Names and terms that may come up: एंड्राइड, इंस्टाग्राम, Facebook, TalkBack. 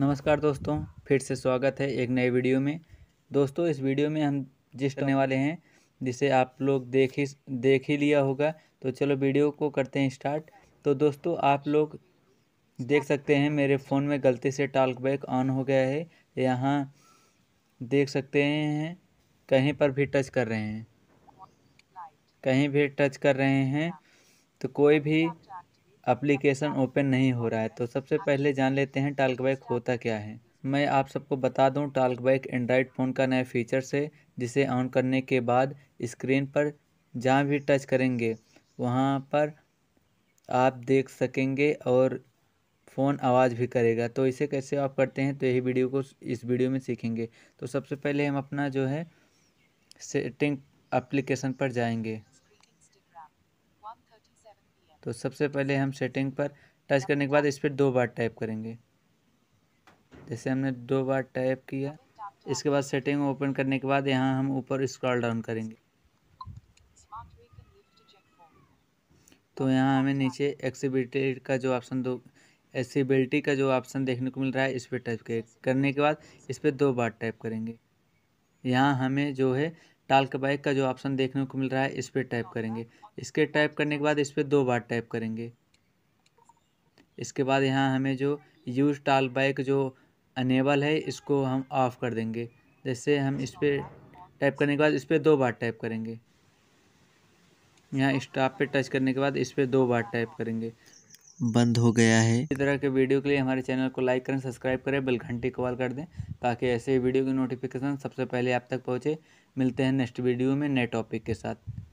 नमस्कार दोस्तों, फिर से स्वागत है एक नए वीडियो में। दोस्तों इस वीडियो में हम जिस करने वाले हैं जिसे आप लोग देख ही लिया होगा, तो चलो वीडियो को करते हैं स्टार्ट। तो दोस्तों आप लोग देख सकते हैं मेरे फ़ोन में गलती से टॉकबैक ऑन हो गया है। यहाँ देख सकते हैं कहीं पर भी टच कर रहे हैं, कहीं भी टच कर रहे हैं तो कोई भी एप्लीकेशन ओपन नहीं हो रहा है। तो सबसे पहले जान लेते हैं टॉकबैक होता क्या है। मैं आप सबको बता दूं, टॉकबैक एंड्राइड फ़ोन का नया फीचर्स है जिसे ऑन करने के बाद स्क्रीन पर जहां भी टच करेंगे वहां पर आप देख सकेंगे और फ़ोन आवाज़ भी करेगा। तो इसे कैसे आप करते हैं तो यही वीडियो को इस वीडियो में सीखेंगे। तो सबसे पहले हम अपना जो है सेटिंग एप्लीकेशन पर जाएंगे। तो सबसे पहले हम सेटिंग पर टच करने के बाद इस पर दो बार टाइप करेंगे। जैसे हमने दो बार टाइप किया, इसके बाद सेटिंग ओपन करने के बाद यहाँ हम ऊपर स्क्रॉल डाउन करेंगे तो यहाँ हमें नीचे एक्सेसिबिलिटी का जो ऑप्शन देखने को मिल रहा है, इस पर टाइप करने के बाद इस पर दो बार टाइप करेंगे। यहाँ हमें जो है टॉकबैक का जो ऑप्शन देखने को मिल रहा है, इस पर टाइप करेंगे। इसके टाइप करने के बाद इस पर दो बार टाइप करेंगे। इसके बाद यहाँ हमें जो यूज़ टॉकबैक जो अनेबल है इसको हम ऑफ़ कर देंगे। जैसे हम इस पर टाइप करने के बाद इस पर दो बार टाइप करेंगे। यहाँ स्टॉप पे टच करने के बाद इस पर दो बार टाइप करेंगे, बंद हो गया है। इस तरह के वीडियो के लिए हमारे चैनल को लाइक करें, सब्सक्राइब करें, बेल घंटी को ऑल कर दें ताकि ऐसे वीडियो की नोटिफिकेशन सबसे पहले आप तक पहुँचे। मिलते हैं नेक्स्ट वीडियो में नए टॉपिक के साथ।